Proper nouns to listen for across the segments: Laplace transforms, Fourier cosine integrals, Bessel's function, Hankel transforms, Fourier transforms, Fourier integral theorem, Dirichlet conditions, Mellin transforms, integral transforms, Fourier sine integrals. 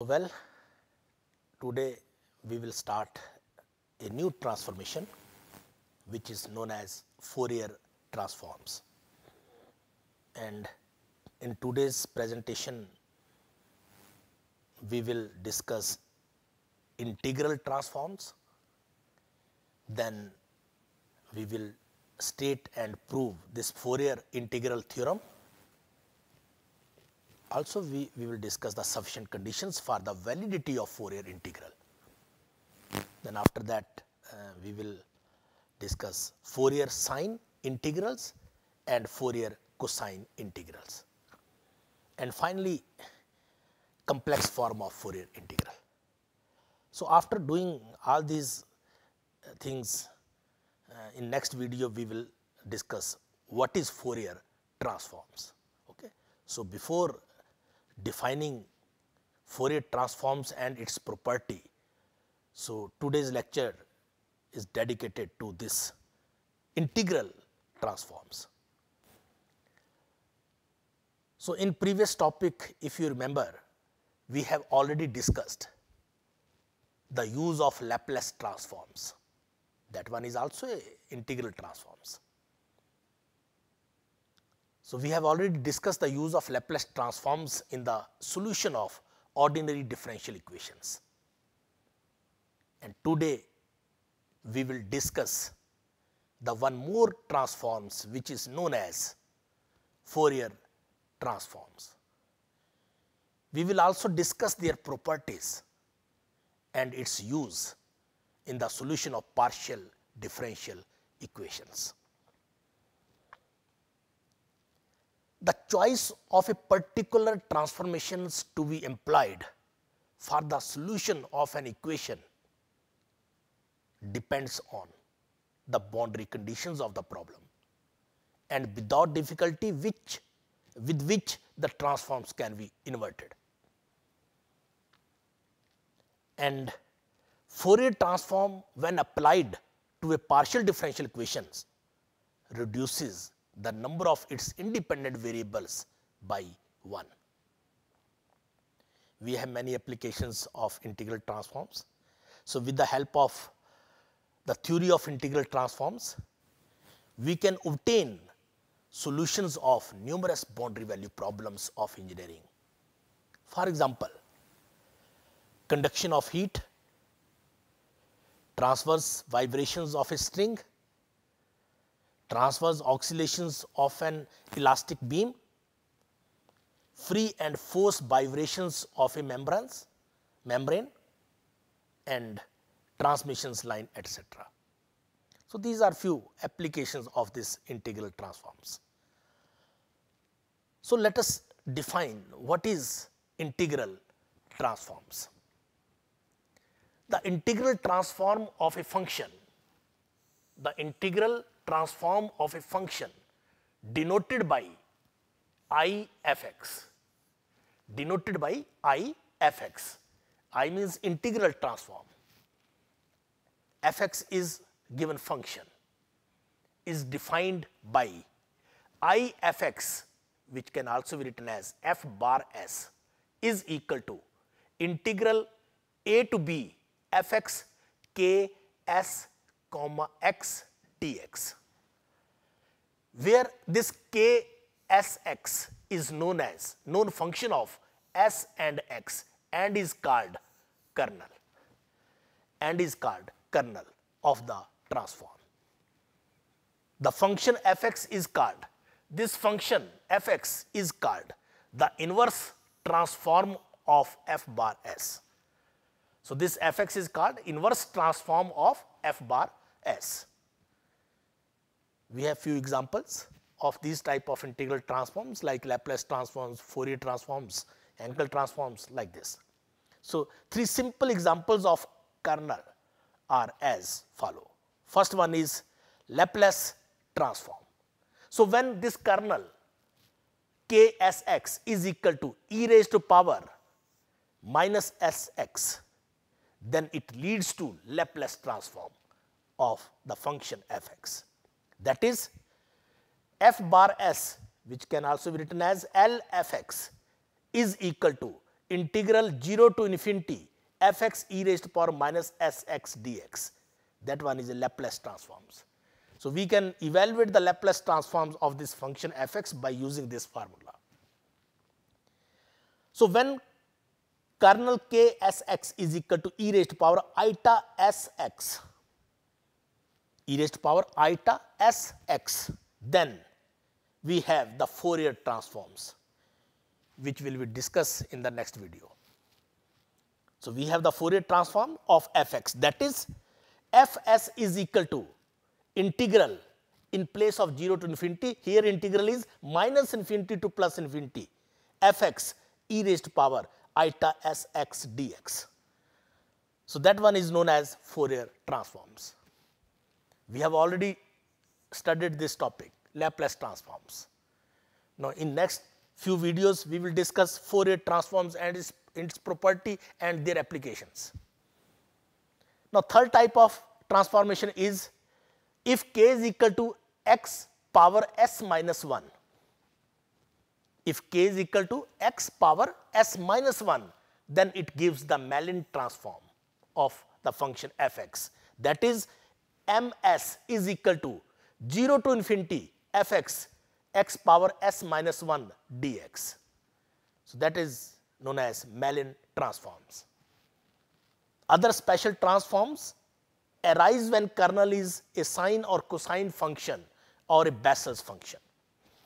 Well, today we will start a new transformation which is known as Fourier transforms, and in today's presentation we will discuss integral transforms, then we will state and prove this Fourier integral theorem. Also we will discuss the sufficient conditions for the validity of Fourier integral. Then after that we will discuss Fourier sine integrals and Fourier cosine integrals, and finally complex form of Fourier integral. So after doing all these things, in next video we will discuss what is Fourier transforms. Okay. So before defining Fourier transforms and its property, so today's lecture is dedicated to this integral transforms. So in previous topic, if you remember, we have already discussed the use of Laplace transforms. That one is also a integral transforms. So we have already discussed the use of Laplace transforms in the solution of ordinary differential equations, and today we will discuss the one more transforms which is known as Fourier transforms. We will also discuss their properties and its use in the solution of partial differential equations. The choice of a particular transformations to be employed for the solution of an equation depends on the boundary conditions of the problem and without difficulty with which the transforms can be inverted. And Fourier transform, when applied to a partial differential equations, reduces the number of its independent variables by 1. We have many applications of integral transforms. So with the help of the theory of integral transforms, we can obtain solutions of numerous boundary value problems of engineering. For example, conduction of heat, transverse vibrations of a string, transverse oscillations of an elastic beam, free and forced vibrations of a membrane, and transmissions line, etc. So these are few applications of this integral transforms. So let us define what is integral transforms. The integral transform of a function, the integral transform of a function denoted by I f x, denoted by I f x. I means integral transform, f x is given function, is defined by I f x, which can also be written as f bar s, is equal to integral a to b f x k s comma x dx, where this k s x is known as known function of s and x and is called kernel of the transform. The function f x is called, this function f x is called the inverse transform of f bar s. So this f x is called inverse transform of f bar s. We have few examples of these type of integral transforms like Laplace transforms, Fourier transforms, Hankel transforms, like this. So three simple examples of kernel are as follow. First one is Laplace transform. So when this kernel ksx is equal to e raised to power minus sx, then it leads to Laplace transform of the function f x. That is f bar s, which can also be written as L f x, is equal to integral 0 to infinity fx e raised to power minus sx dx. That one is a Laplace transforms. So, we can evaluate the Laplace transforms of this function fx by using this formula. So, when kernel K Sx is equal to e raised to power eta Sx, e raised to power eta Sx, then we have the Fourier transforms, which will be discussed in the next video. So, we have the Fourier transform of fx, that is fs is equal to integral in place of 0 to infinity, here integral is minus infinity to plus infinity fx e raised to power eta sx dx. So, that one is known as Fourier transforms. We have already studied this topic, Laplace transforms. Now, in next few videos we will discuss Fourier transforms and its property and their applications. Now, third type of transformation is if k is equal to x power s minus 1, if k is equal to x power s minus 1, then it gives the Mellin transform of the function fx, that is ms is equal to 0 to infinity fx x power s minus 1 dx. So, that is known as Mellin transforms. Other special transforms arise when kernel is a sine or cosine function or a Bessel's function,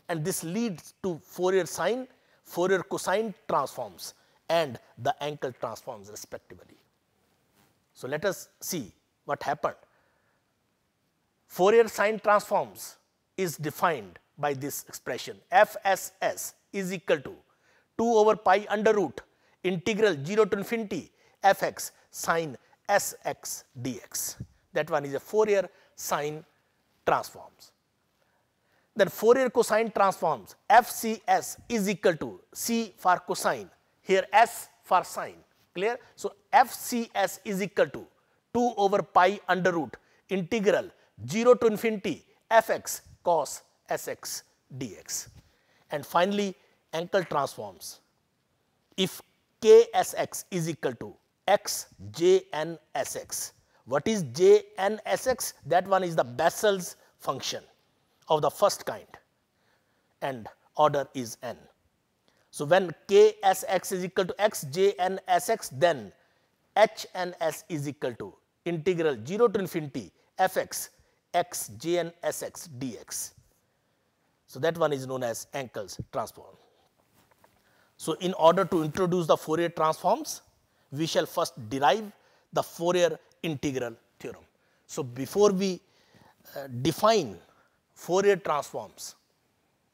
and this leads to Fourier sine, Fourier cosine transforms and the Hankel transforms respectively. So, let us see what happened. Fourier sine transforms is defined by this expression fss is equal to 2 over pi under root integral 0 to infinity fx sine sx dx. That one is a Fourier sine transforms. Then Fourier cosine transforms fcs is equal to c for cosine, here s for sine, clear. So, fcs is equal to 2 over pi under root integral 0 to infinity fx cos sx dx. And finally, Hankel transforms if ksx is equal to x j n s x. What is j n s x? That one is the Bessel's function of the first kind and order is n. So, when k s x is equal to x j n s x, then h n s is equal to integral 0 to infinity f x x j n s x dx. So, that one is known as Hankel's transform. So, in order to introduce the Fourier transforms, we shall first derive the Fourier integral theorem. So, before we define Fourier transforms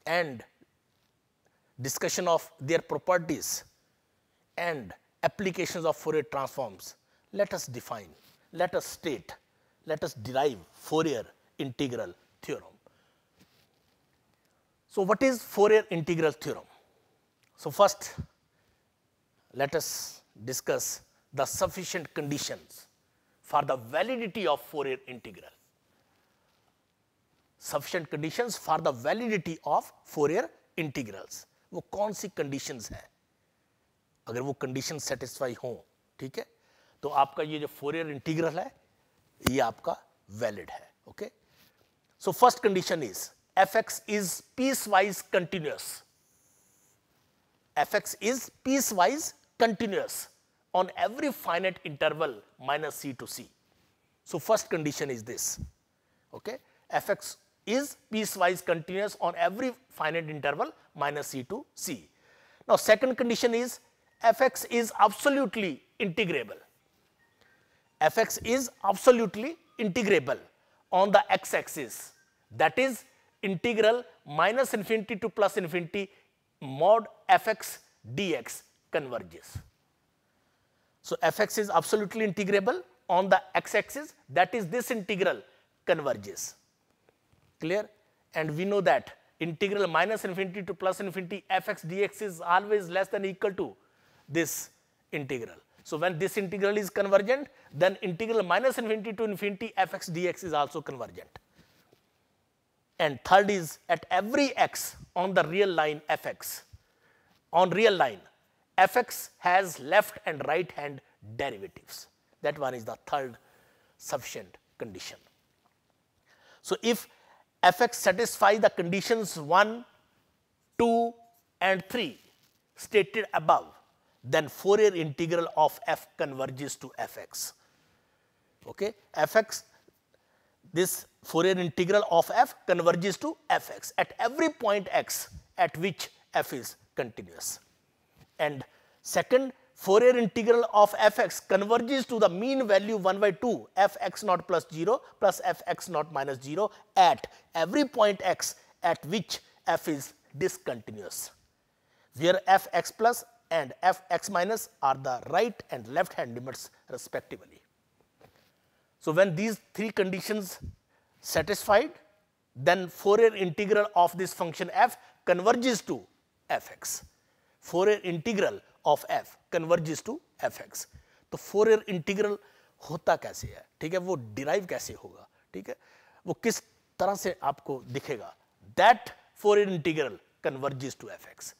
and discussion of their properties and applications of Fourier transforms, let us define, let us state, let us derive Fourier integral theorem. So, what is Fourier integral theorem? So, first let us discuss the sufficient conditions for the validity of Fourier integral. Sufficient conditions for the validity of Fourier integrals, वो कौन सी conditions हैं? अगर वो conditions satisfy हों, ठीक है, तो आपका ये जो Fourier integral है, ये आपका valid है, okay? So first condition is fx is piecewise continuous. Fx is piecewise continuous on every finite interval minus c to c. So, first condition is this, okay? Fx is piecewise continuous on every finite interval minus c to c. Now, second condition is fx is absolutely integrable. Fx is absolutely integrable on the x axis, that is integral minus infinity to plus infinity mod fx dx converges. So, fx is absolutely integrable on the x axis, that is this integral converges, clear. And we know that integral minus infinity to plus infinity fx dx is always less than or equal to this integral. So, when this integral is convergent, then integral minus infinity to infinity fx dx is also convergent. And third is at every x on the real line fx, on real line fx has left and right hand derivatives. That one is the third sufficient condition. So, if fx satisfies the conditions 1, 2 and 3 stated above, then Fourier integral of f converges to fx. Okay, fx, this Fourier integral of f converges to fx at every point x at which f is continuous. And second, Fourier integral of fx converges to the mean value 1 by 2 fx naught plus 0 plus fx naught minus 0 at every point x at which f is discontinuous, where fx plus and fx minus are the right and left hand limits respectively. So, when these three conditions satisfied, then Fourier integral of this function f converges to fx. Fourier integral of f converges to fx. तो Fourier integral होता कैसे है, ठीक है, वो derive कैसे होगा, ठीक है, वो किस तरह से आपको दिखेगा, that Fourier integral converges to fx.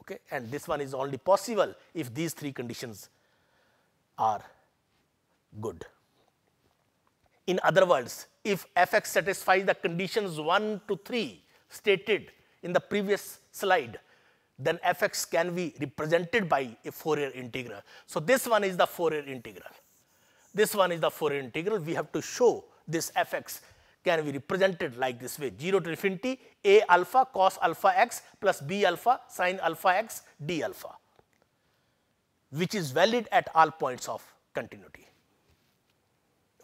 Okay, and this one is only possible if these three conditions are good. In other words, if fx satisfies the conditions 1 to 3 stated in the previous slide, then fx can be represented by a Fourier integral. So, this one is the Fourier integral. This one is the Fourier integral. We have to show this fx can be represented like this way: 0 to infinity a alpha cos alpha x plus b alpha sin alpha x d alpha, which is valid at all points of continuity.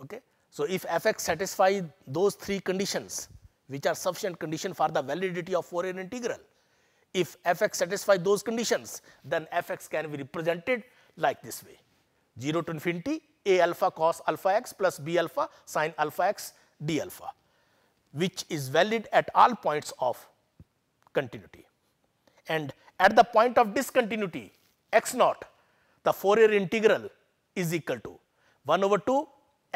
Okay. So, if fx satisfies those three conditions, which are sufficient condition for the validity of Fourier integral, if fx satisfies those conditions, then fx can be represented like this way: 0 to infinity a alpha cos alpha x plus b alpha sin alpha x d alpha, which is valid at all points of continuity. And at the point of discontinuity x naught, the Fourier integral is equal to 1 over 2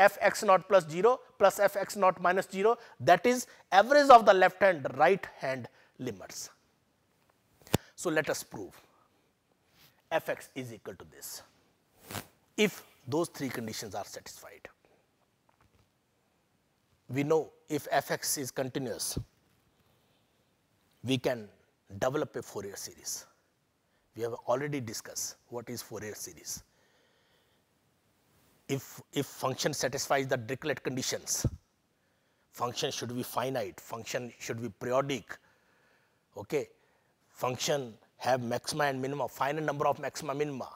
fx naught plus 0 plus fx naught minus 0, that is average of the left hand right hand limits. So, let us prove fx is equal to this if those three conditions are satisfied. We know if fx is continuous, we can develop a Fourier series. We have already discussed what is Fourier series. If function satisfies the Dirichlet conditions, function should be finite, function should be periodic, okay. Function have maxima and minima, finite number of maxima minima,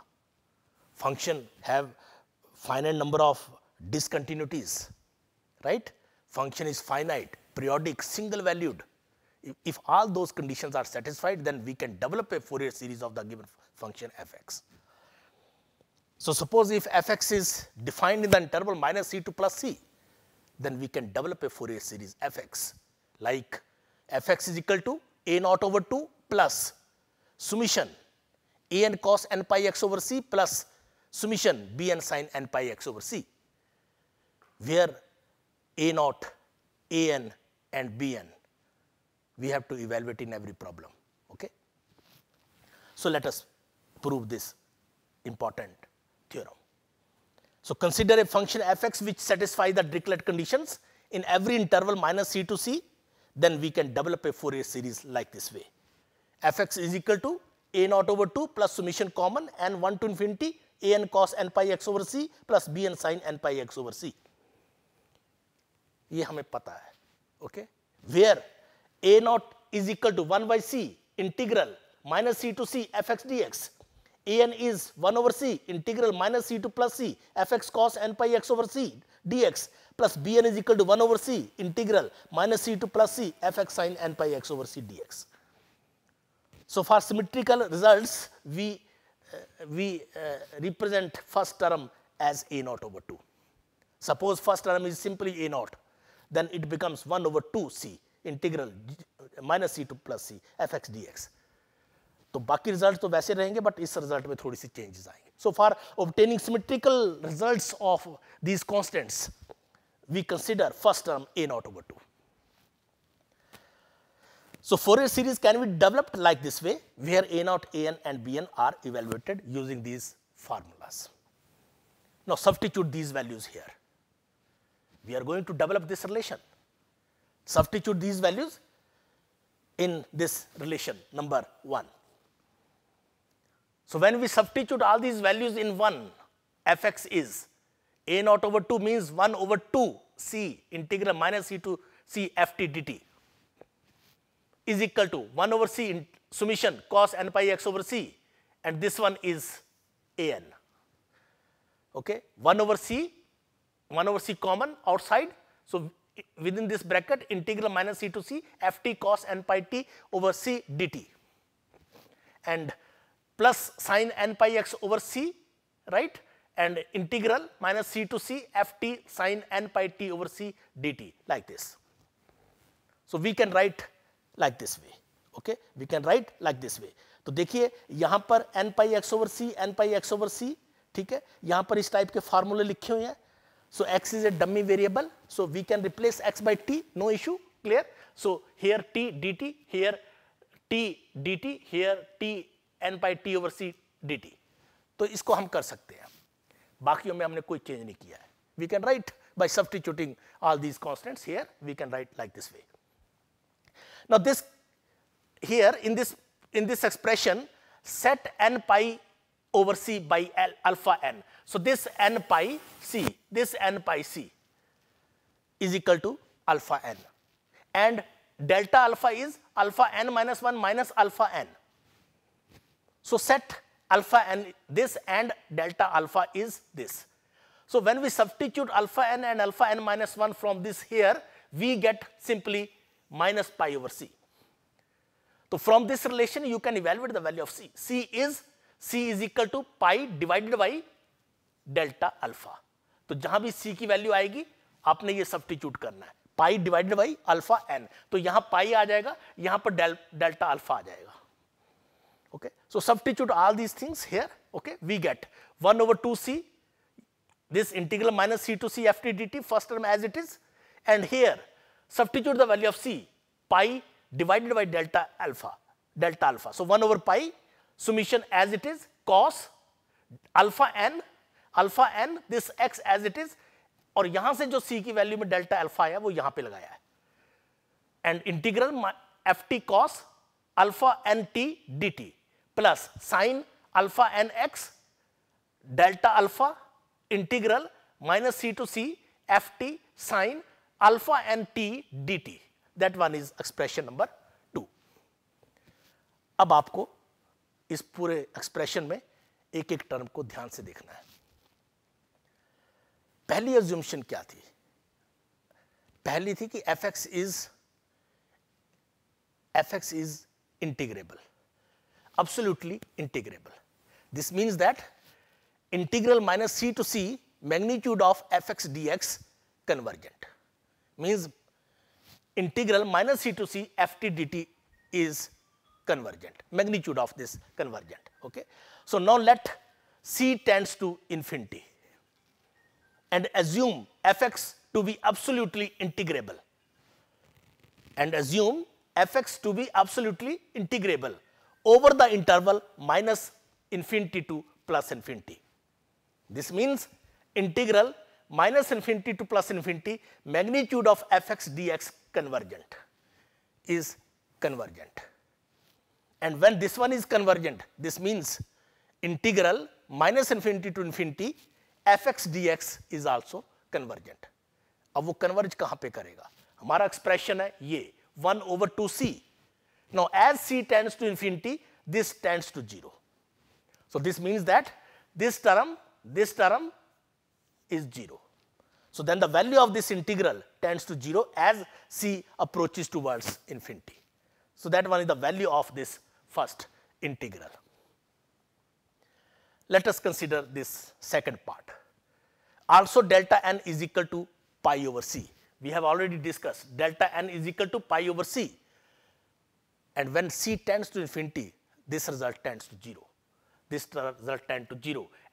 function have finite number of discontinuities, right. Function is finite, periodic, single valued. If all those conditions are satisfied, then we can develop a Fourier series of the given function fx. So, suppose if fx is defined in the interval minus c to plus c, then we can develop a Fourier series fx like fx is equal to a naught over 2 plus summation a n cos n pi x over c plus summation b n sin n pi x over c, where a naught, a n and b n we have to evaluate in every problem. Okay. So, let us prove this important theorem. So, consider a function fx which satisfies the Dirichlet conditions in every interval minus c to c, then we can develop a Fourier series like this way: fx is equal to a naught over 2 plus summation common n 1 to infinity a n cos n pi x over c plus b n sin n pi x over c. ये हमें पता है, okay? Where a naught is equal to 1 by c integral minus c to c fx dx, a n is 1 over c integral minus c to plus c fx cos n pi x over c dx plus b n is equal to 1 over c integral minus c to plus c fx sin n pi x over c dx. So, for symmetrical results, we represent first term as a naught over 2. Suppose first term is simply a naught, then it becomes 1 over 2 c integral minus c to plus c fx dx. तो बाकी result तो वैसे रहेंगे, but इस result में थोड़ी सी changes आएंगे. So, for obtaining symmetrical results of these constants, we consider first term a naught over 2. So Fourier series can be developed like this way, where A0, An and Bn are evaluated using these formulas. Now substitute these values here. We are going to develop this relation. Substitute these values in this relation number 1. So when we substitute all these values in 1, fx is A0 over 2 means 1 over 2 c integral minus c to c ft dt is equal to 1 over c in summation cos n pi x over c, and this one is An. Okay, 1 over c common outside. So within this bracket integral minus c to c ft cos n pi t over c dt and plus sin n pi x over c, right, and integral minus c to c ft sin n pi t over c dt, like this. So we can write like this way. Okay, we can write like this way. तो देखिए यहाँ पर n pi x over c, ठीक है, यहाँ पर इस type के फार्मूले लिखे हुए हैं. So x is a dummy variable, so we can replace x by t, no issue, clear. So here t dt, here t n by t over c dt. तो इसको हम कर सकते हैं, बाकियों में हमने कोई चेंज नहीं किया है. We can write by substituting all these constants here, we can write like this way. Now this here in this expression set n pi over c by alpha n. So this n pi c is equal to alpha n, and delta alpha is alpha n minus 1 minus alpha n. So set alpha n this and delta alpha is this. So when we substitute alpha n and alpha n minus 1 from this here, we get simply minus pi over c. So from this relation you can evaluate the value of c. c is equal to pi divided by delta alpha. तो जहां भी c की value आएगी आपने ये substitute करना है, pi divided by alpha n. तो यहां पाई आ जाएगा, यहां पर डेल्टा अल्फा आ जाएगा. Okay, so substitute all these things here. Okay, we get 1 over 2 c this integral minus c to c ft dt first term as it is, and here substitute the value of c pi divided by delta alpha. So 1 over pi summation as it is cos alpha n this x as it is, और यहां से जो c की value में delta alpha आया वो यहां पे लगाया है, and integral f t cos alpha n t d t plus sine alpha n x delta alpha integral minus c to c f t sine alpha n t d t, that one is expression number 2. अब आपको इस पूरे expression में एक एक term को ध्यान से देखना है. पहली अज्यूम्शन क्या थी? पहली थी कि f(x) is integrable, absolutely integrable. This means that integral minus c to c magnitude of f(x) dx convergent, means integral minus c to c ft dt is convergent, magnitude of this convergent. Okay, so now let c tends to infinity and assume fx to be absolutely integrable, over the interval minus infinity to plus infinity. This means integral minus infinity to plus infinity magnitude of fx dx convergent is convergent. And when this one is convergent, this means integral minus infinity to infinity fx dx is also convergent. अब वो converge कहाँ पे करेगा? हमारा expression है ये 1 over 2 c. Now as c tends to infinity, this tends to 0. So this means that this term is 0. So then the value of this integral tends to 0 as c approaches towards infinity. So that one is the value of this first integral. Let us consider this second part. Also delta n is equal to pi over c. We have already discussed delta n is equal to pi over c. And when c tends to infinity, this result tends to 0.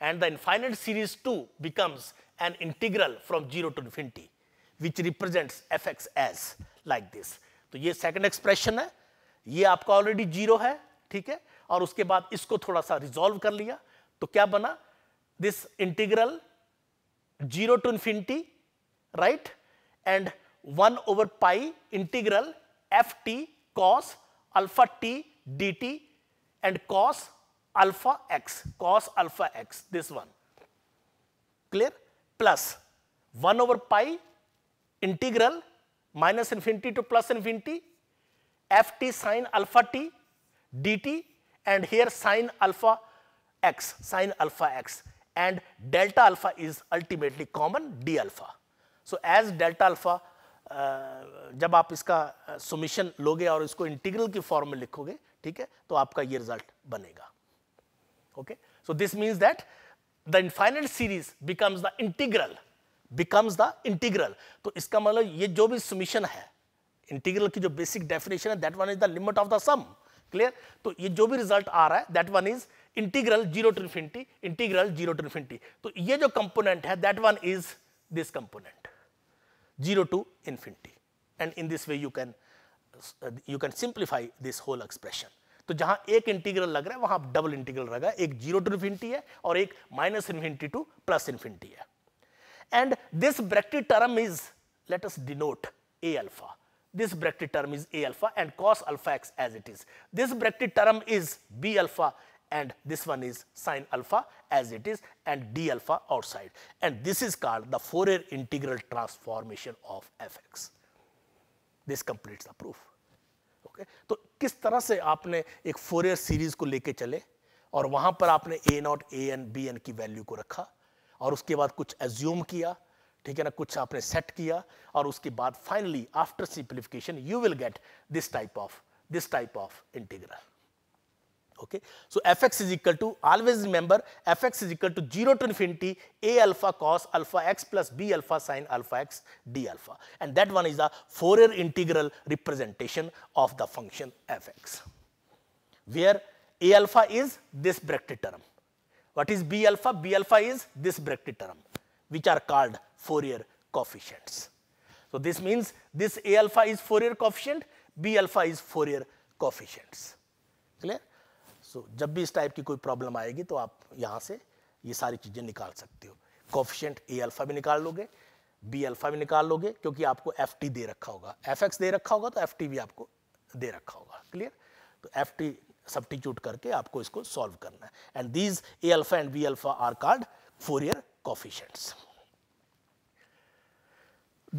And the infinite series 2 becomes an integral from 0 to infinity, which represents fx as like this. तो ये second expression है. ये आपका already zero है, ठीक है, और उसके बाद इसको थोड़ा सा रिजॉल्व कर लिया तो क्या बना, this integral 0 to infinity, right, and 1/π integral ft cos alpha t dt and cos alpha x, this one, clear, plus 1/π integral -∞ to +∞ ft sin alpha t dt and here sin alpha x and delta alpha is ultimately common d alpha. So as delta alpha जब आप इसका summation लोगे और इसको integral की form में लिखोगे, ठीक है, तो आपका ये रिजल्ट बनेगा. Okay, so this means that the infinite series becomes the integral, तो इसका मतलब ये जो भी समीशन है, इंटीग्रल की जो बेसिक डेफिनेशन है, that one is the limit of the sum, clear? तो ये जो भी रिजल्ट आ रहा है, that one is integral 0 to infinity, तो ये जो कंपोनेंट है, that one is this component. 0 to infinity, and in this way you can simplify this whole expression. तो जहाँ एक इंटीग्रल लग रहा है वहाँ डबल इंटीग्रल लगा, एक 0 to infinity है और एक -∞ to +∞ है. And this Brachet term is, let us denote a alpha. This Brachet term is a alpha and cos alpha x as it is. This Brachet term is b alpha and this one is sin alpha as it is and d alpha outside. And this is called the Fourier integral transformation of f(x). This completes the proof. Okay, तो किस तरह से आपने एक Fourier series को लेके चले और वहां पर आपने a naught a n b n की वैल्यू को रखा और उसके बाद कुछ एज्यूम किया, ठीक है ना, कुछ आपने सेट किया और उसके बाद finally after simplification you will get this type of integral. Okay, so f(x) is equal to, always remember, f(x) is equal to 0 to infinity a alpha cos alpha x plus b alpha sin alpha x d alpha, and that one is the Fourier integral representation of the function f(x), where a alpha is this Brachet term. What is b alpha? B alpha is this Brachet term, which are called Fourier coefficients. So this means this a alpha is Fourier coefficient, b alpha is Fourier coefficients. Clear? So, जब भी इस type की कोई problem आएगी तो आप यहाँ से ये सारी चीज़ें निकाल सकते हो. कोफिशिएंट ए अल्फा भी निकाल लोगे, बी अल्फा भी निकाल लोगे, क्योंकि आपको एफ टी दे रखा होगा, एफ एक्स दे रखा होगा तो एफ टी भी आपको दे रखा होगा. क्लियर? तो एफ टी सब्स्टिट्यूट करके आपको इसको सॉल्व करना है. And these a alpha and b alpha are called Fourier coefficients.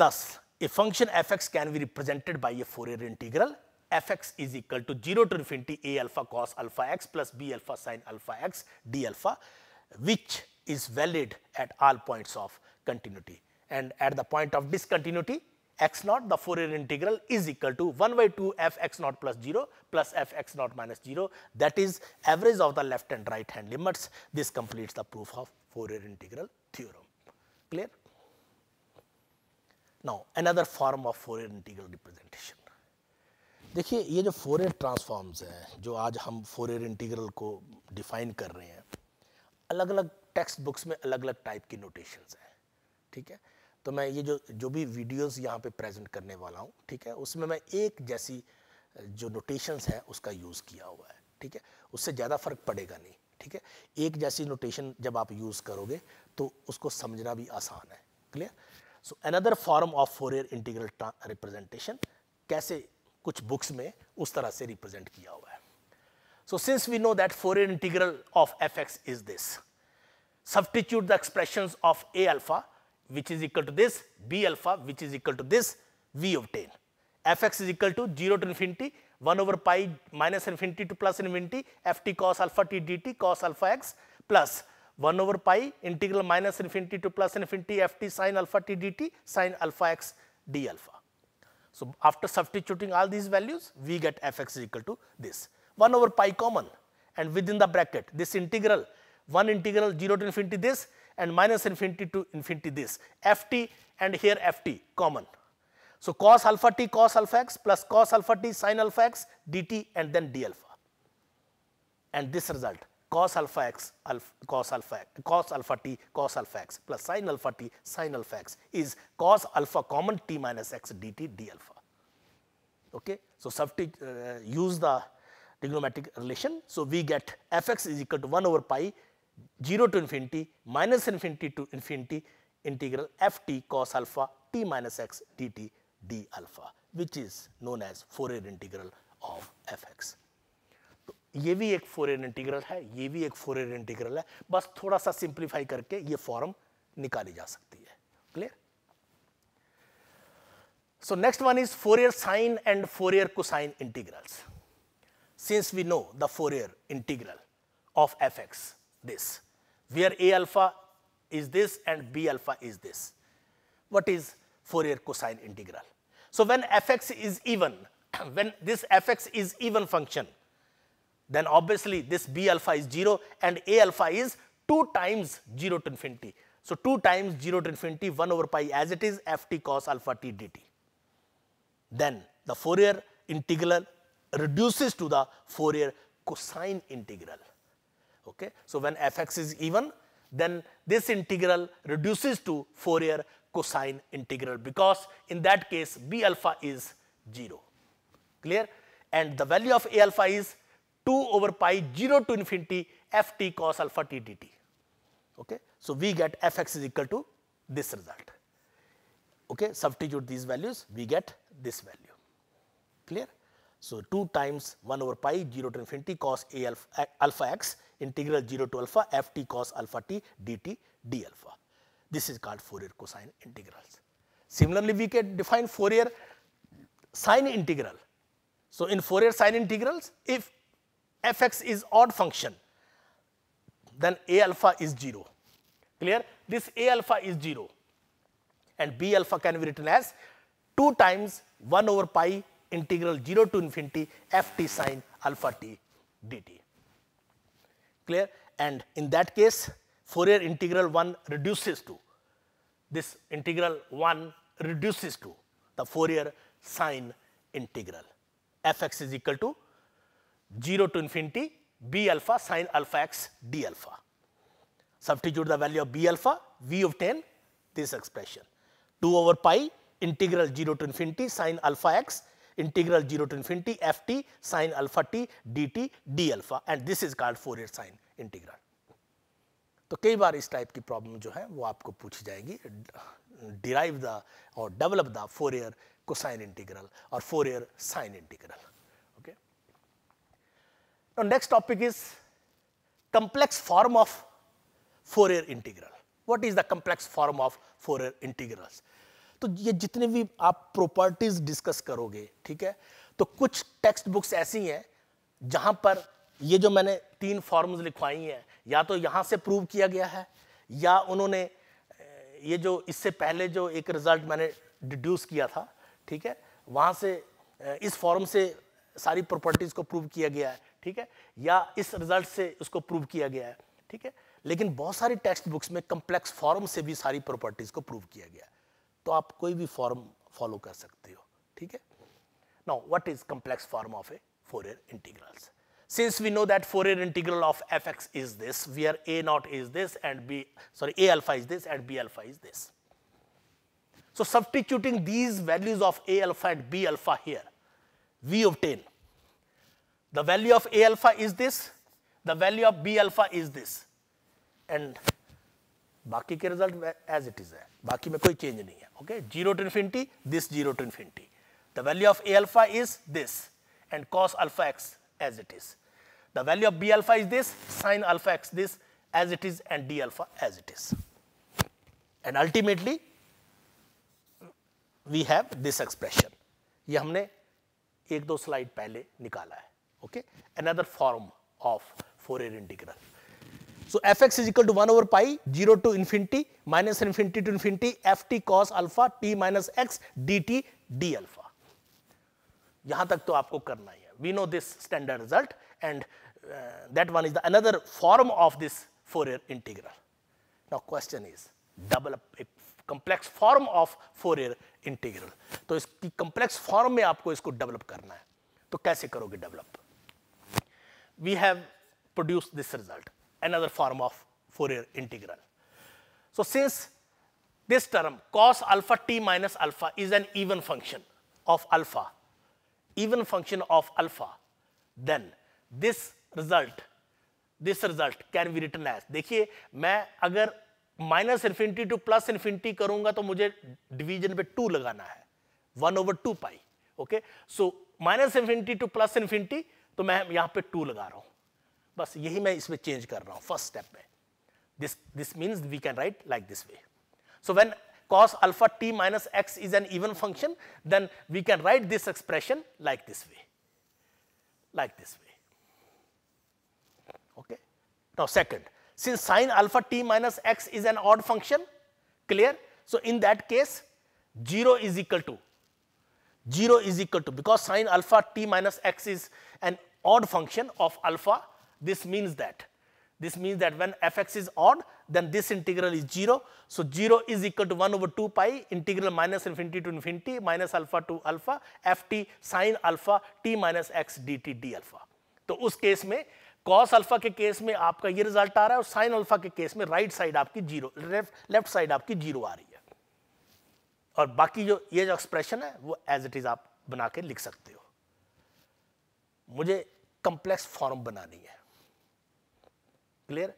Thus a function f x can be represented by a Fourier integral f(x) is equal to 0 to infinity a alpha cos alpha x plus b alpha sin alpha x d alpha, which is valid at all points of continuity, and at the point of discontinuity x0, the Fourier integral is equal to 1/2 f(x0) plus 0 plus f(x0) minus 0, that is average of the left and right hand limits. This completes the proof of Fourier integral theorem. Clear? Now another form of Fourier integral representation. देखिए, ये जो Fourier transforms हैं, जो आज हम Fourier integral को define कर रहे हैं, अलग अलग टेक्स्ट बुक्स में अलग अलग टाइप की नोटेशंस हैं, ठीक है. तो मैं ये जो भी वीडियोस यहाँ पे प्रेजेंट करने वाला हूँ, ठीक है, उसमें मैं एक जैसी जो नोटेशंस है उसका यूज़ किया हुआ है, ठीक है. उससे ज़्यादा फ़र्क पड़ेगा नहीं, ठीक है. एक जैसी नोटेशन जब आप यूज़ करोगे तो उसको समझना भी आसान है. Clear? So another form of Fourier integral representation, कैसे कुछ बुक्स में उस तरह से रिप्रेजेंट किया हुआ है. So since we know that Fourier integral of f(x) is this, substitute the expressions of a alpha which is equal to this, b alpha which is equal to this, we obtain f(x) is equal to 0 to infinity 1/π -∞ to +∞ ft cos alpha t dt cos alpha x plus 1/π integral -∞ to +∞ ft sin alpha t dt sin alpha x d alpha. So after substituting all these values, we get f(x) is equal to this. 1/π common, and within the bracket, this integral, one integral 0 to infinity this, and -∞ to infinity this. Ft and here ft common. So cos alpha t cos alpha x plus cos alpha t sin alpha x dt and then d alpha. And this result cos alpha x cos alpha t cos alpha x plus sin alpha t sin alpha x is cos alpha common t minus x dt d alpha. Okay. So, use the trigonometric relation. So, we get f x is equal to 1 over pi 0 to infinity minus infinity to infinity integral f t cos alpha t minus x dt d alpha, which is known as Fourier integral of f x. ये भी एक Fourier integral है, ये भी एक Fourier integral है, बस थोड़ा सा simplify करके ये form निकाली जा सकती है, clear? So next one is Fourier sine and Fourier cosine integrals. Since we know the Fourier integral of f(x), this, where a alpha is this and b alpha is this, what is Fourier cosine integral? So when f(x) is even, when this f(x) is even function, then obviously this b alpha is 0 and a alpha is 2 times 0 to infinity. So, 2 times 0 to infinity 1 over pi as it is f t cos alpha t dt. Then the Fourier integral reduces to the Fourier cosine integral. Okay. So, when f x is even, then this integral reduces to Fourier cosine integral, because in that case b alpha is 0, clear? And the value of a alpha is 2 over pi 0 to infinity f t cos alpha t dt. Okay. So, we get f x is equal to this result. Okay. Substitute these values, we get this value, clear? So, 2 times 1 over pi 0 to infinity cos a alpha x integral 0 to alpha f t cos alpha t dt d alpha. This is called Fourier cosine integrals. Similarly, we can define Fourier sine integral. So, in Fourier sine integrals, if f x is odd function, then a alpha is 0, clear? This a alpha is 0 and b alpha can be written as 2 times 1 over pi integral 0 to infinity f t sine alpha t dt, clear? And in that case, Fourier integral 1 reduces to, this integral 1 reduces to the Fourier sine integral. f x is equal to 0 to infinity b alpha sine alpha x d alpha. Substitute the value of b alpha, we obtain this expression 2 over pi integral 0 to infinity sine alpha x integral 0 to infinity f t sine alpha t dt d alpha, and this is called Fourier sine integral. तो कई बार इस type की problem जो है वो आपको पूछी जाएगी, derive the or develop the Fourier cosine integral or Fourier sine integral. Now, next topic is complex form of Fourier integral. What is the complex form of Fourier integrals? तो ये जितने भी आप properties discuss करोगे, ठीक है, तो कुछ text books ऐसी हैं जहाँ पर ये जो मैंने 3 forms लिखवाई हैं, या तो यहाँ से prove किया गया है, या उन्होंने ये जो इससे पहले जो एक result मैंने deduce किया था, ठीक है, वहाँ से इस form से सारी properties को prove किया गया है, ठीक है, या इस रिजल्ट से उसको प्रूव किया गया है, ठीक है, लेकिन बहुत सारी टेक्स्ट बुक्स में कंप्लेक्स फॉर्म से भी सारी प्रॉपर्टीज को प्रूव किया गया है, तो आप कोई भी फॉर्म फॉलो कर सकते हो, ठीक है। Now what is complex form of a Fourier integrals? Since we know that Fourier integral of f x is this, where a naught is this and b, sorry, a alpha is this and b alpha is this. So substituting these values of a alpha and b alpha here, we obtain the value of a alpha is this, the value of b alpha is this, and बाकी के result as it is है, बाकी में कोई change नहीं है, okay? 0 to infinity, this 0 to infinity. The value of a alpha is this and cos alpha x as it is. The value of b alpha is this, sin alpha x this as it is, and d alpha as it is. And ultimately we have this expression. ये हमने 1-2 slide पहले निकाला है. Okay, another form of Fourier integral. So f x is equal to 1 over pi 0 to infinity minus infinity to infinity f t cos alpha t minus x dt d alpha. यहाँ तक तो आपको करना ही है. We know this standard result, and that one is the another form of this Fourier integral. Now question is, develop a complex form of Fourier integral. तो इसकी complex form में आपको इसको develop करना है. तो कैसे करोगे develop? We have produced this result, another form of Fourier integral. So, since this term cos alpha t minus alpha is an even function of alpha even function of alpha, then this result can be written as, देखिए मैं अगर minus infinity to plus infinity करूंगा तो मुझे division पे 2 लगाना है, 1/2 pi. Okay, so minus infinity to plus infinity तो मैं यहाँ पे 2 लगा रहा हूँ, बस यही मैं इसमें चेंज कर रहा हूँ फर्स्ट स्टेप में. This means we can write like this way. So when cos alpha t minus x is an even function, then we can write this expression like this way, Okay. Now second, since sin alpha t minus x is an odd function, clear? So in that case, 0 is equal to, because sin alpha t minus x is an odd function of alpha. This means that when f(x) is odd, then this integral is 0. So 0 is equal to 1/2 pi integral minus infinity to infinity minus alpha to alpha ft sin alpha t minus x dt d alpha. तो उस case में cos alpha के case में आपका ये result आ रहा है और sin alpha के केस में राइट साइड आपकी 0, लेफ्ट साइड आपकी 0 आ रही है. और बाकी जो ये जो एक्सप्रेशन है वो एज इट इज आप बना के लिख सकते हो. मुझे कंप्लेक्स फॉर्म बनानी है, क्लियर?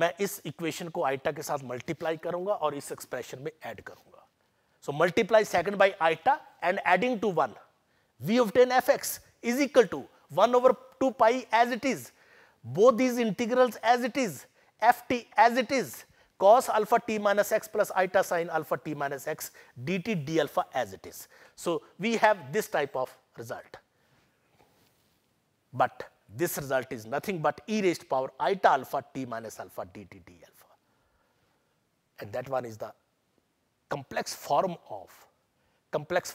मैं इस इक्वेशन को आइटा के साथ मल्टीप्लाई करूंगा और इस एक्सप्रेशन में ऐड करूंगा. So multiply second by eta and adding to 1, we obtain f(x) is equal to 1/2 pi as it is, both these integrals as it is, ft as it is, cos alpha t minus x plus eta sin alpha t minus x dt d alpha as it is. So we have this type of result. But this result is nothing but e raised to power eta alpha t minus alpha dt d alpha, and that one is the complex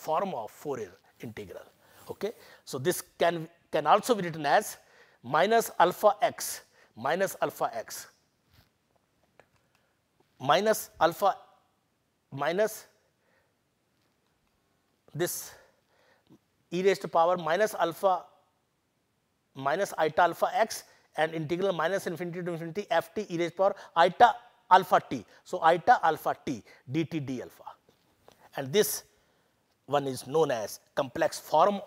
form of Fourier integral. Okay, so this can also be written as minus alpha x minus this e raised to power minus eta alpha x and integral minus infinity to infinity ft e raised power eta alpha t. So eta alpha t dt d alpha, and this one is known as complex form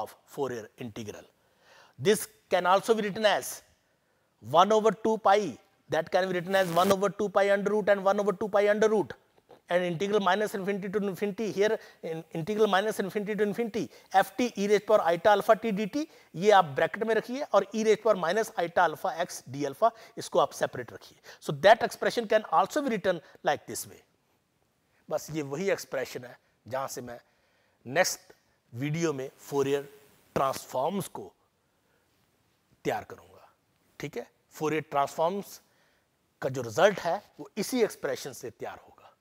of Fourier integral. This can also be written as 1/2 pi. That can be written as 1/2 pi under root and 1/2 pi under root. And integral minus infinity to infinity, here integral minus infinity to infinity ft e raised power eta alpha t dt, ये आप bracket में रखिए और e raised power minus eta alpha x d alpha इसको आप separate रखिए. So that expression can also be written like this way. बस ये वही एक्सप्रेशन है जहाँ से मैं नेक्स्ट वीडियो में Fourier ट्रांसफॉर्म्स को तैयार करूँगा, ठीक है? Fourier ट्रांसफॉर्म्स का जो रिजल्ट है वो इसी एक्सप्रेशन से तैयार होगा.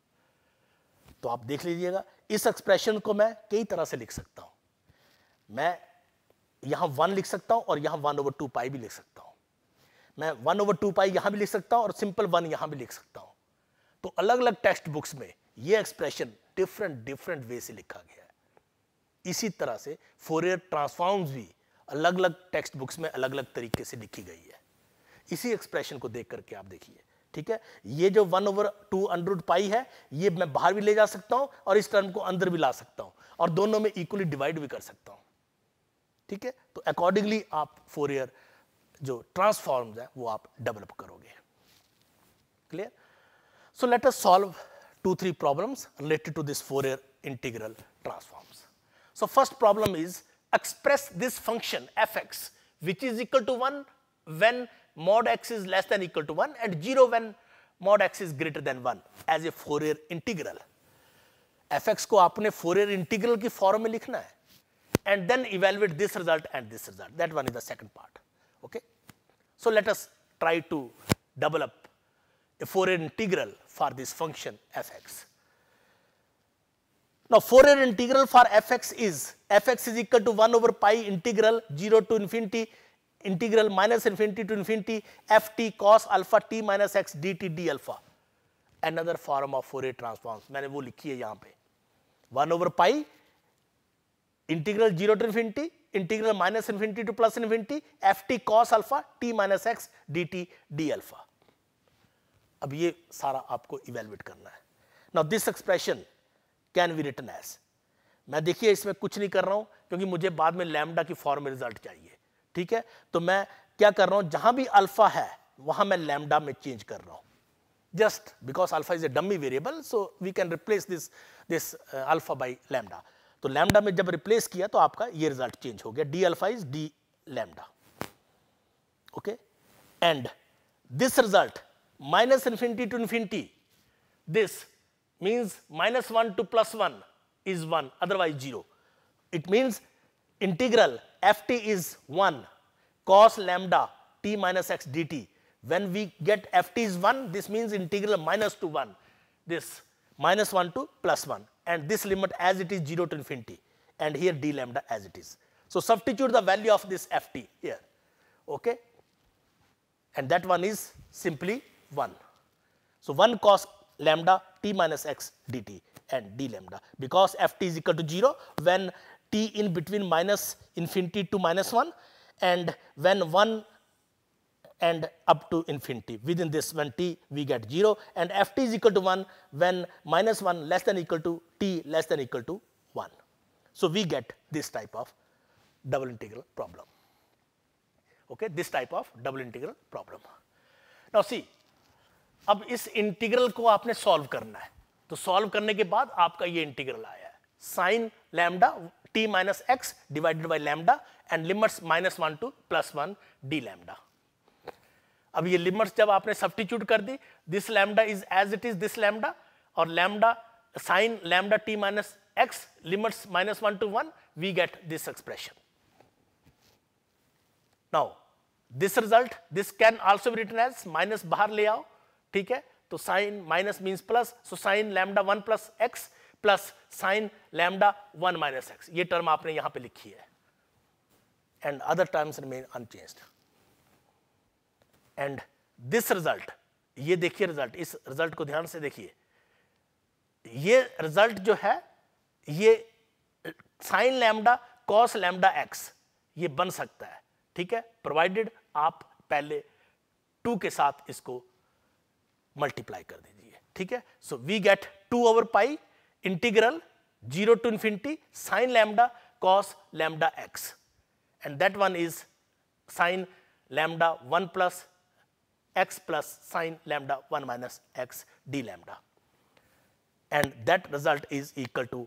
तो आप देख लीजिएगा, इस एक्सप्रेशन को मैं कई तरह से लिख सकता हूं. मैं यहां 1 लिख सकता हूं और यहां 1/2 पाई भी लिख सकता हूं. मैं 1/2 पाई यहां भी लिख सकता हूं और सिंपल 1 यहां भी लिख सकता हूं. तो अलग अलग टेक्स्ट बुक्स में ये एक्सप्रेशन डिफरेंट वे से लिखा गया है. इसी तरह से फोरियर ट्रांसफॉर्म्स भी अलग अलग टेक्स्ट बुक्स में अलग अलग तरीके से लिखी गई है. इसी एक्सप्रेशन को देख करके आप देखिए, ठीक है? ये जो 1/2 अंडर रूट पाई है ये मैं बाहर भी ले जा सकता हूं और इस टर्म को अंदर भी ला सकता हूं और दोनों में इक्वली डिवाइड भी कर सकता हूं, ठीक है? तो अकॉर्डिंगली आप फोरियर जो ट्रांसफॉर्म्स है वो आप डेवलप करोगे, clear? So let us solve 2-3 problems related to this Fourier integral transforms. So first problem is express this function f(x) which is equal to 1 when mod x is less than equal to 1 and 0 when mod x is greater than 1 as a Fourier integral. f(x) को आपने Fourier integral की form में लिखना है and then evaluate this result and this result. That one is the second part. Okay. So let us try to develop a Fourier integral for this function f(x). Now Fourier integral for f(x) is equal to 1/pi integral 0 to infinity integral minus infinity to infinity ft cos alpha t minus x dt d alpha. Another form of Fourier transforms मैंने वो लिखी है यहाँ पे. 1/pi integral 0 to infinity integral minus infinity to plus infinity ft cos alpha t minus x dt d alpha. अब ये सारा आपको evaluate करना है. Now this expression can be written as मैं देखिए इसमें कुछ नहीं कर रहा हूँ क्योंकि मुझे बाद में लैम्डा की फॉर्म में रिजल्ट चाहिए, ठीक है। तो मैं क्या कर रहा हूँ, जहाँ भी अल्फा है वहाँ मैं लैम्डा में चेंज कर रहा हूँ, just because alpha is a dummy variable so we can replace this alpha by lambda. तो lambda में जब replace किया तो आपका ये result change हो गया, d alpha is d lambda, okay. And this result minus infinity to infinity, this means minus 1 to plus 1 is 1, otherwise 0. It means integral ft is 1 cos lambda t minus x dt. When we get ft is 1, this means integral minus to 1, this minus 1 to plus 1, and this limit as it is 0 to infinity, and here d lambda as it is. So substitute the value of this ft here, okay, and that one is simply 1. So 1 cos lambda t minus x dt and d lambda, because ft is equal to 0 when t in between minus infinity to minus 1 and when 1 and up to infinity. Within this, when t we get 0, and ft is equal to 1 when minus 1 less than equal to t less than equal to 1. So we get this type of double integral problem. Okay, this type of double integral problem. Now see, अब इस integral को आपने solve करना है. तो solve करने के बाद आपका ये integral आया है. Sin lambda t minus x divided by lambda and limits minus 1 to plus 1 d lambda. अब ये लिमिट्स जब आपने सब्स्टिट्यूट कर दी, this lambda is as it is this lambda और lambda sine lambda t minus x limits minus 1 to 1, we get this expression. Now this result, this can also be written as minus बाहर ले आओ, ठीक है. तो sine minus means plus, so sine lambda 1 plus x plus sine lambda 1 minus x, ये term आपने यहां पे लिखी है and other terms remain unchanged. And this result, ये देखिए रिजल्ट, इस रिजल्ट को ध्यान से देखिए. ये रिजल्ट जो है ये sine lambda cos lambda x ये बन सकता है, ठीक है, प्रोवाइडेड आप पहले 2 के साथ इसको मल्टीप्लाई कर दीजिए, ठीक है. So we get 2/π integral 0 to infinity sine lambda cos lambda x and that one is sine lambda 1 plus x plus sin lambda 1 minus x d lambda, and that result is equal to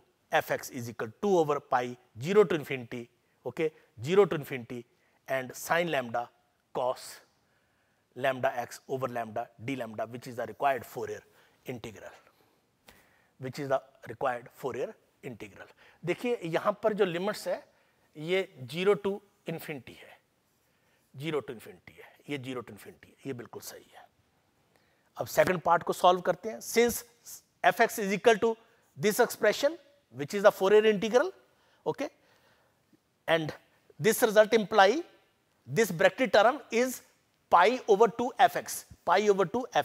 fx is equal to 2/π 0 to infinity, okay, 0 to infinity and sin lambda cos lambda x over lambda d lambda, which is the required Fourier integral, which is the required Fourier integral. देखिए यहाँ पर जो limits है ये 0 to infinity है, 0 to infinity है, ये 0 to infinity है, ये बिल्कुल सही है. अब सेकंड पार्ट को सॉल्व करते हैं. Since fx is equal to this expression which is the Fourier integral, okay, and this result imply this bracket term is pi over 2 fx,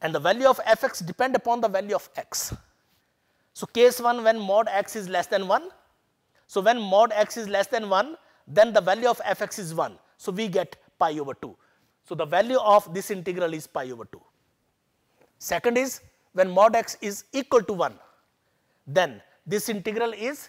and the value of fx depend upon the value of x. So case 1 when mod x is less than 1, so when mod x is less than 1 then the value of fx is 1, so we get pi over 2. So the value of this integral is pi over 2. Second is when mod x is equal to 1, then this integral is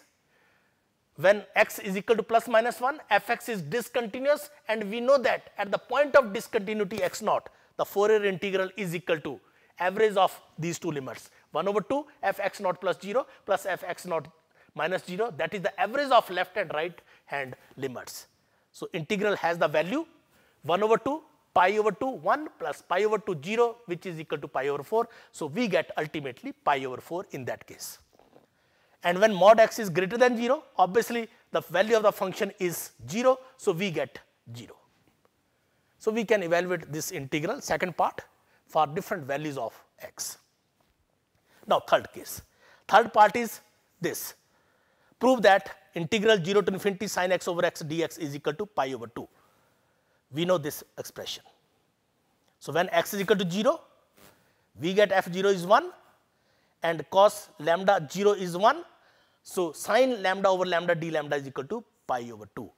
when x is equal to plus minus 1, fx is discontinuous, and we know that at the point of discontinuity x naught, the Fourier integral is equal to average of these 2 limits, 1/2 fx naught plus 0 plus fx naught minus 0, that is the average of left and right hand limits. So integral has the value 1/2 pi over 2 1 plus pi over 2 0, which is equal to pi over 4. So we get ultimately pi over 4 in that case. And when mod x is greater than 0, obviously the value of the function is 0, so we get 0. So we can evaluate this integral, second part, for different values of x. Now third case, third part is this. Prove that integral 0 to infinity sin x over x dx is equal to pi over 2. We know this expression. So when x is equal to 0, we get f0 is 1 and cos lambda 0 is 1. So sin lambda over lambda d lambda is equal to pi over 2,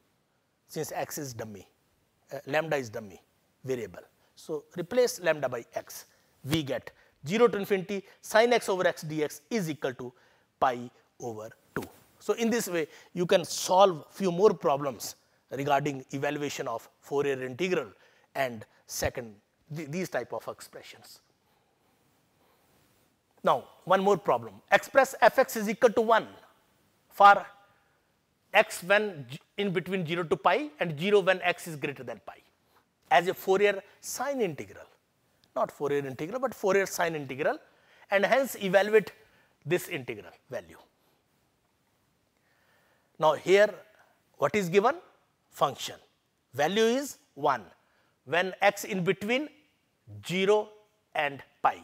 since x is dummy, lambda is dummy variable. So replace lambda by x. We get 0 to infinity sin x over x dx is equal to pi over 2. So in this way you can solve few more problems regarding evaluation of Fourier integral and second these type of expressions. Now one more problem, express fx is equal to 1 for x when in between 0 to pi and 0 when x is greater than pi as a Fourier sine integral, not Fourier integral but Fourier sine integral, and hence evaluate this integral value. Now here what is given? Function value is 1 when x in between 0 and pi,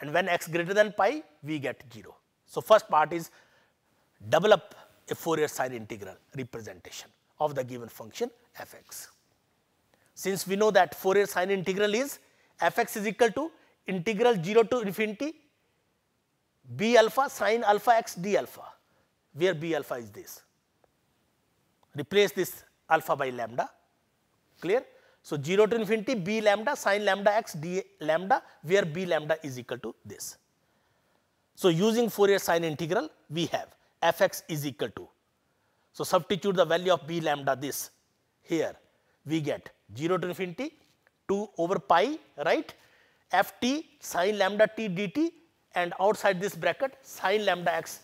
and when x greater than pi we get 0. So first part is develop a Fourier sine integral representation of the given function fx. Since we know that Fourier sine integral is fx is equal to integral 0 to infinity b alpha sine alpha x d alpha, where b alpha is this, replace this alpha by lambda, clear. So 0 to infinity b lambda sine lambda x d lambda, where b lambda is equal to this. So using Fourier sine integral we have fx is equal to, so substitute the value of b lambda this, here we get 0 to infinity 2 over pi, right, ft sine lambda t dt, and outside this bracket sine lambda x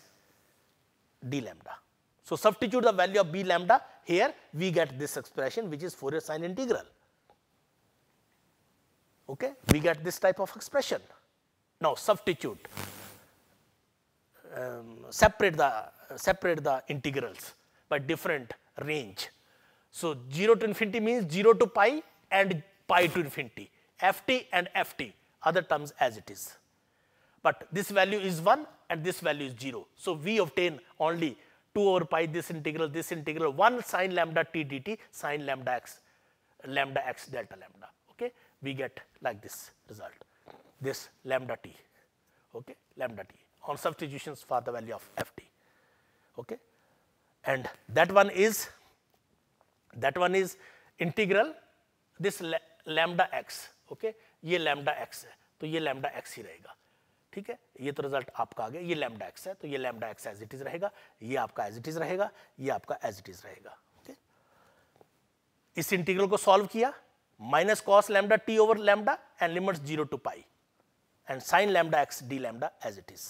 d lambda. So substitute the value of b lambda here, we get this expression which is Fourier sine integral. Okay, we get this type of expression. Now substitute, separate the integrals by different range. So 0 to infinity means 0 to pi and pi to infinity, ft and ft, other terms as it is. But this value is 1 and this value is 0. So we obtain only 2 over pi this integral 1 sine lambda t dt sine lambda x delta lambda. Okay, we get like this result, this lambda t, okay, lambda t on substitutions for the value of ft. Okay, and that one is integral this lambda x, okay, ये lambda x है तो ये lambda x ही रहेगा, ठीक है, ये तो result आपका आ गया, ये lambda x है तो ये lambda x as it is रहेगा, ये आपका as it is रहेगा, ये आपका as it is रहेगा, okay? इस इंटीग्रल को सॉल्व किया, minus cos lambda t over lambda and limits 0 to pi and sine lambda x d lambda as it is,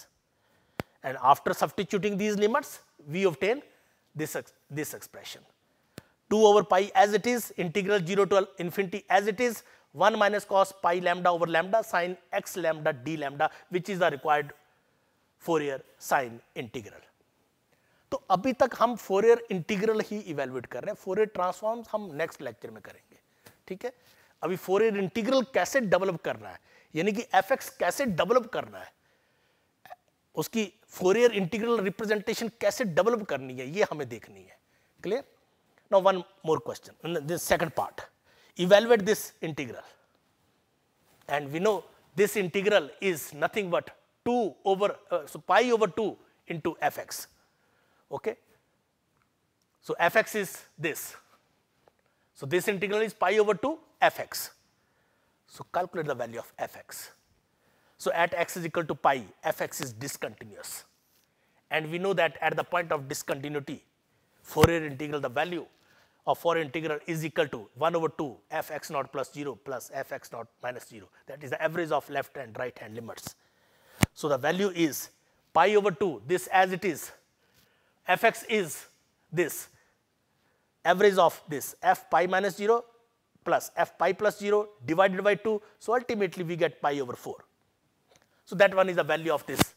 and after substituting these limits we obtain this expression 2 over pi as it is, integral 0 to infinity as it is, 1 minus cos pi lambda over lambda sine x lambda d lambda, which is the required Fourier sine integral. तो अभी तक हम Fourier integral ही evaluate कर रहे हैं, Fourier transforms हम next lecture में करेंगे, ठीक है। अभी Fourier integral कैसे develop करना है, यानी कि fx कैसे develop करना है, उसकी Fourier integral representation कैसे develop करनी है, ये हमें देखनी है, clear? Now one more question in this second part, evaluate this integral, and we know this integral is nothing but 2 over pi over 2 into fx, okay. So fx is this, so this integral is pi over 2 fx, so calculate the value of fx. So at x is equal to pi fx is discontinuous, and we know that at the point of discontinuity Fourier integral, the value of Fourier integral is equal to 1 over 2 fx naught plus 0 plus fx naught minus 0, that is the average of left and right hand limits. So the value is pi over 2 this as it is, fx is this average of this f pi minus 0 plus f pi plus 0 divided by 2, so ultimately we get pi over 4. So that one is the value of this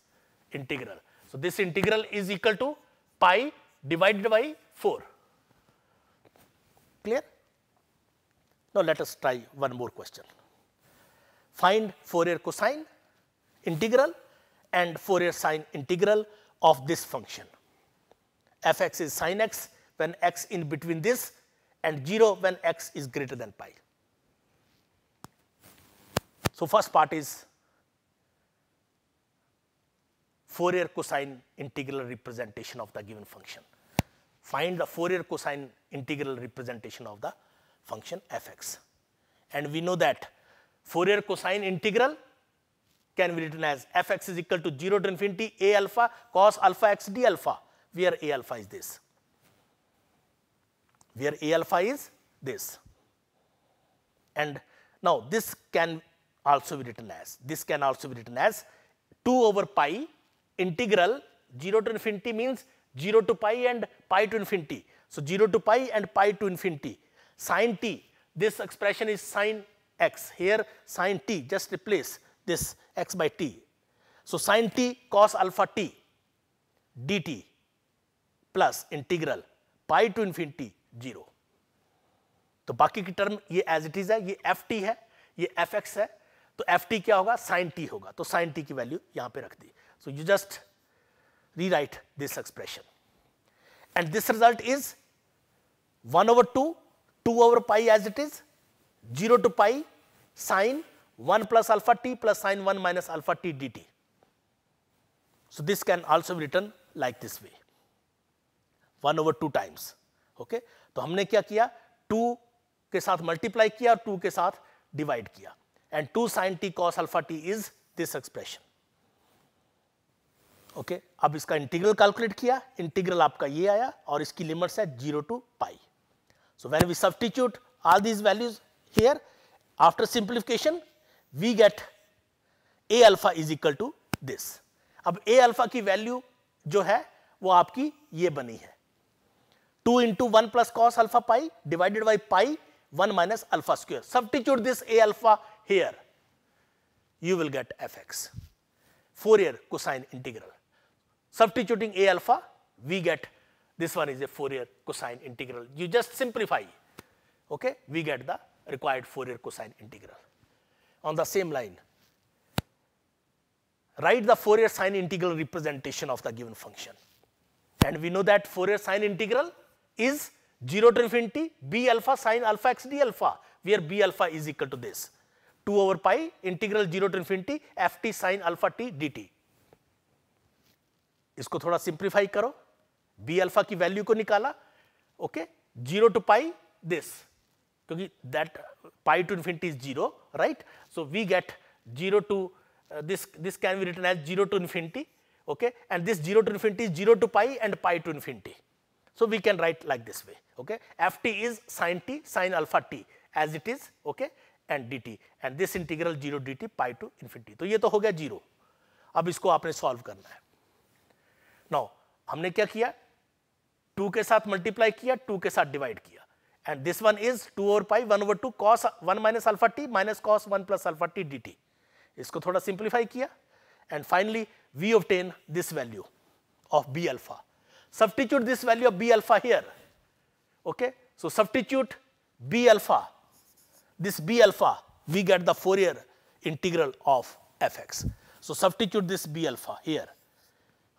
integral. So this integral is equal to pi divided by 4, clear? Now let us try one more question. Find Fourier cosine integral and Fourier sine integral of this function. Fx is sine x when x in between this and 0 when x is greater than pi. So first part is Fourier cosine integral representation of the given function. Find the Fourier cosine integral representation of the function fx, and we know that Fourier cosine integral can be written as fx is equal to 0 to infinity a alpha cos alpha x d alpha, where a alpha is this. Where a alpha is this. And now this can also be written as, 2 over pi integral 0 to infinity means 0 to pi and pi to infinity. So 0 to pi and pi to infinity sin t, this expression is sin x, here sin t, just replace this x by t. So sin t cos alpha t dt plus integral pi to infinity 0. तो बाकी की term ये as it is है, ये F T है, ये F x है, तो एफ टी क्या होगा, साइन टी होगा, तो साइन टी की वैल्यू यहां पे रख दी. So you just rewrite this expression and this result is 1 over 2, 2 over pi as it is, 0 to pi sine 1 plus alpha t plus sine 1 minus alpha t d t. So this can also be written like this way 1 over 2 times. Okay, तो हमने क्या किया, 2 के साथ multiply किया और 2 के साथ डिवाइड किया and 2 sin t cos alpha t is this expression. Okay, अब इसका इंटीग्रल कैलकुलेट किया, इंटीग्रल आपका ये आया और इसकी लिमिट्स है 0 to pi. So when we substitute all these values here after simplification we get a alpha is equal to this. अब a अल्फा की वैल्यू जो है वो आपकी ये बनी है 2 into 1 plus cos alpha pi divided by pi 1 minus alpha square. Substitute this a alpha here. You will get fx. Fourier cosine integral. Substituting a alpha, we get this one is a Fourier cosine integral. You just simplify. Okay, we get the required Fourier cosine integral. On the same line, write the Fourier sine integral representation of the given function. And we know that Fourier sine integral is 0 to infinity b alpha sin alpha x d alpha, where b alpha is equal to this 2 over pi integral 0 to infinity f t sin alpha t dt. इसको थोड़ा simplify करो, b alpha की value को निकाला. Okay, 0 to pi this, क्योंकि that pi to infinity is 0, right? So we get 0 to this can be written as 0 to infinity. Okay, and this 0 to infinity is 0 to pi and pi to infinity. So we can write like this way. Okay, f t is sin t sin alpha t as it is. Okay, and dt, and this integral 0 dt pi to infinity. तो ये तो हो गया 0. अब इसको आपने solve करना है. Now हमने क्या किया, 2 के साथ मल्टीप्लाई किया, 2 के साथ डिवाइड किया, and this one is 2 over pi 1 over 2 cos 1 minus alpha t minus cos 1 plus alpha t dt. इसको थोड़ा सिंप्लीफाई किया and finally we obtain this value of b alpha. Substitute this value of b alpha here. Okay, so substitute b alpha, this b alpha, we get the Fourier integral of fx. So substitute this b alpha here.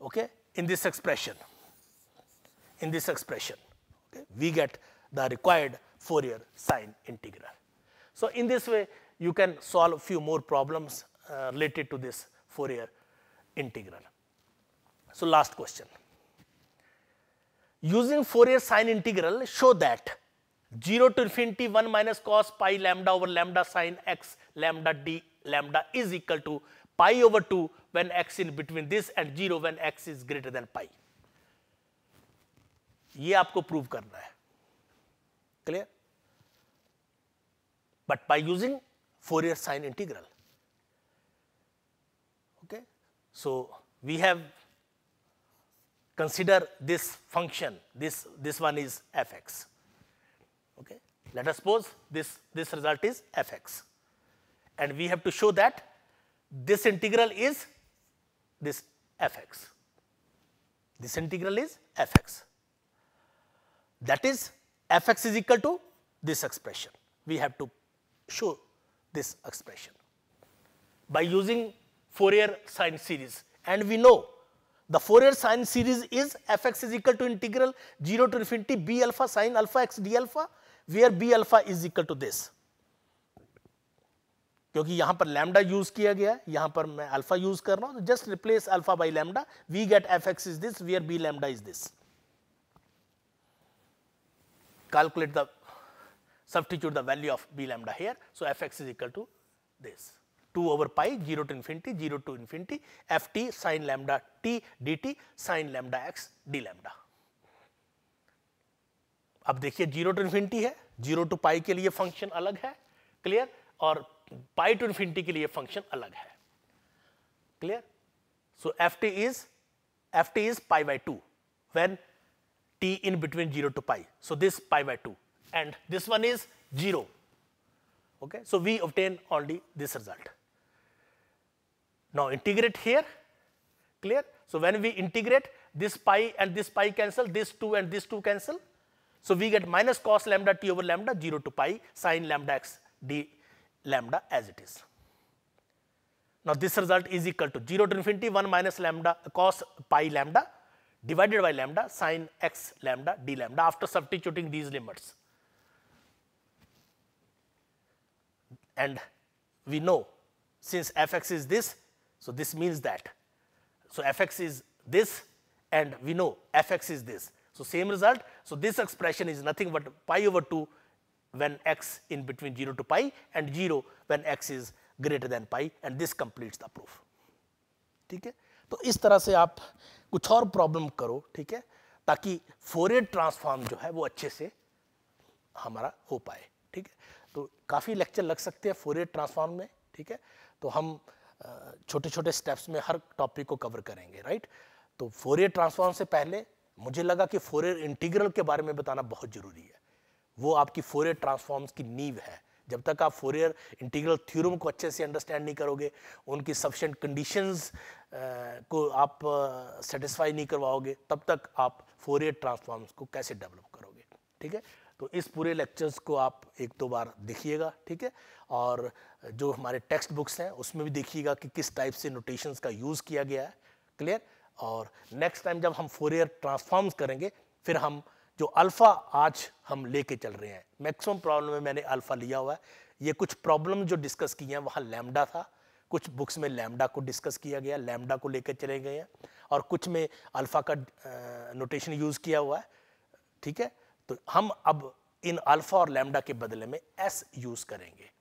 Okay, in this expression, okay, we get the required Fourier sine integral. So in this way you can solve few more problems related to this Fourier integral. So last question. Using Fourier sine integral, show that 0 to infinity 1 minus cos pi lambda over lambda sin x lambda d lambda is equal to pi over 2 when x in between this and 0 when x is greater than pi. ये आपको prove करना है, clear? But by using Fourier sine integral. Okay, so we have consider this function, this one is fx. Okay, let us suppose this result is fx, and we have to show that this integral is this fx. This integral is fx, that is fx is equal to this expression. We have to show this expression by using Fourier sine series, and we know the Fourier sine series is fx is equal to integral 0 to infinity b alpha sin alpha x d alpha, where b alpha is equal to this. क्योंकि यहाँ पर lambda use किया गया है, यहाँ पर मैं alpha use कर रहा हूँ, just replace alpha by lambda, we get fx is this, where b lambda is this. Calculate the substitute the value of b lambda here, so fx is equal to this. 2 over pi 0 to infinity ft sin lambda t dt sin lambda x d lambda। अब देखिए 0 to infinity है, 0 to pi के लिए function अलग है clear, और pi to infinity के लिए फंक्शन अलग है clear. So ft is pi by 2 when t in between 0 to pi, so this pi by 2 and this one is 0 okay, so we obtain only this result। Now integrate here clear, so when we integrate this pi and this pi cancel, this 2 and this 2 cancel, so we get minus cos lambda t over lambda 0 to pi sin lambda x d lambda as it is। Now this result is equal to 0 to infinity 1 minus lambda cos pi lambda divided by lambda sin x lambda d lambda after substituting these limits, and we know since fx is this, so this means that, so fx is this and we know fx is this, so same result, so this expression is nothing but pi over 2 when x in between 0 to pi and 0 when x is greater than pi, and this completes the proof ठीक है। तो इस तरह से आप कुछ और problem करो ठीक है, ताकि फोरियर ट्रांसफॉर्म जो है वो अच्छे से हमारा हो पाए ठीक है। तो काफ़ी लेक्चर लग सकते हैं फोरियर ट्रांसफॉर्म में ठीक है, तो हम छोटे छोटे स्टेप्स में हर टॉपिक को कवर करेंगे राइट। तो फोरियर ट्रांसफॉर्म से पहले मुझे लगा कि फोरियर इंटीग्रल के बारे में बताना बहुत ज़रूरी है, वो आपकी फोरियर ट्रांसफॉर्म्स की नींव है। जब तक आप फोरियर इंटीग्रल थ्योरम को अच्छे से अंडरस्टैंड नहीं करोगे, उनकी सफिशिएंट कंडीशंस को आप सेटिस्फाई नहीं करवाओगे, तब तक आप फोरियर ट्रांसफॉर्म्स को कैसे डेवलप करोगे ठीक है। तो इस पूरे लेक्चर्स को आप एक दो बार देखिएगा ठीक है, और जो हमारे टेक्स्ट बुक्स हैं उसमें भी देखिएगा कि किस टाइप से नोटेशंस का यूज़ किया गया है क्लियर। और नेक्स्ट टाइम जब हम फोरियर ट्रांसफॉर्म्स करेंगे, फिर हम जो अल्फ़ा आज हम लेके चल रहे हैं, मैक्सिमम प्रॉब्लम में मैंने अल्फ़ा लिया हुआ है। ये कुछ प्रॉब्लम जो डिस्कस की हैं वहाँ लैम्डा था, कुछ बुक्स में लैम्डा को डिस्कस किया गया, लैम्डा को लेकर चले गए हैं, और कुछ में अल्फ़ा का नोटेशन यूज़ किया हुआ है ठीक है। तो हम अब इन अल्फा और लैम्डा के बदले में एस यूज़ करेंगे।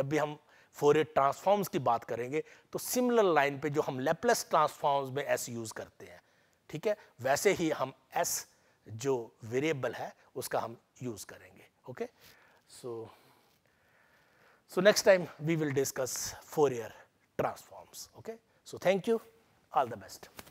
जब भी हम फोरियर ट्रांसफॉर्म्स की बात करेंगे तो सिमिलर लाइन पे जो हम लैपलेस ट्रांसफॉर्म्स में एस यूज़ करते हैं ठीक है, वैसे ही हम एस जो वेरिएबल है उसका हम यूज़ करेंगे okay. So next time we will discuss Fourier transforms okay. So thank you, all the best.